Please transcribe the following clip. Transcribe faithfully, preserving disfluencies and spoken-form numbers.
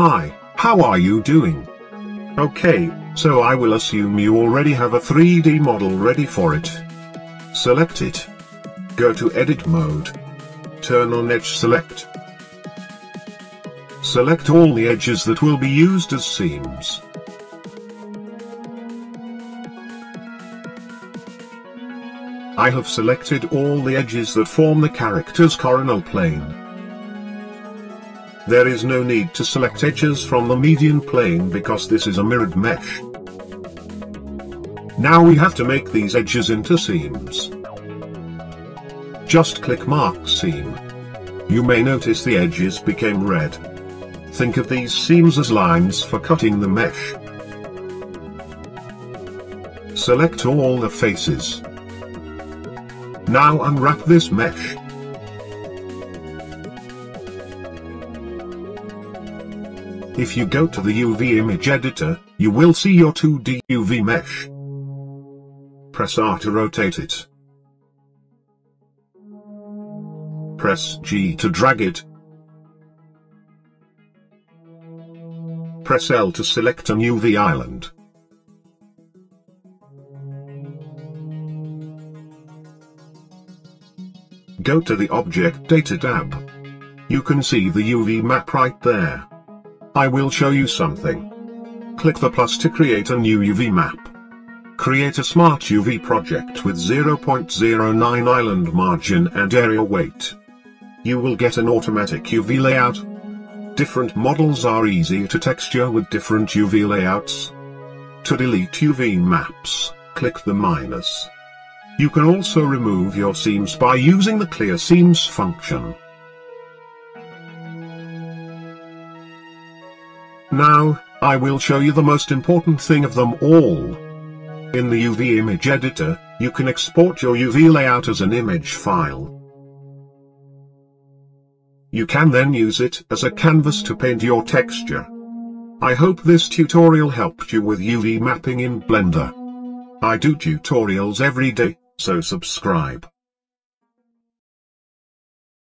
Hi, how are you doing? Okay, so I will assume you already have a three D model ready for it. Select it. Go to edit mode. Turn on edge select. Select all the edges that will be used as seams. I have selected all the edges that form the character's coronal plane. There is no need to select edges from the median plane because this is a mirrored mesh. Now we have to make these edges into seams. Just click Mark Seam. You may notice the edges became red. Think of these seams as lines for cutting the mesh. Select all the faces. Now unwrap this mesh. If you go to the U V image editor, you will see your two D U V mesh. Press R to rotate it. Press G to drag it. Press L to select an U V island. Go to the Object Data tab. You can see the U V map right there. I will show you something. Click the plus to create a new U V map. Create a smart U V project with zero point zero nine island margin and area weight. You will get an automatic U V layout. Different models are easy to texture with different U V layouts. To delete U V maps, click the minus. You can also remove your seams by using the Clear Seams function. Now, I will show you the most important thing of them all. In the U V image editor, you can export your U V layout as an image file. You can then use it as a canvas to paint your texture. I hope this tutorial helped you with U V mapping in Blender. I do tutorials every day, so subscribe.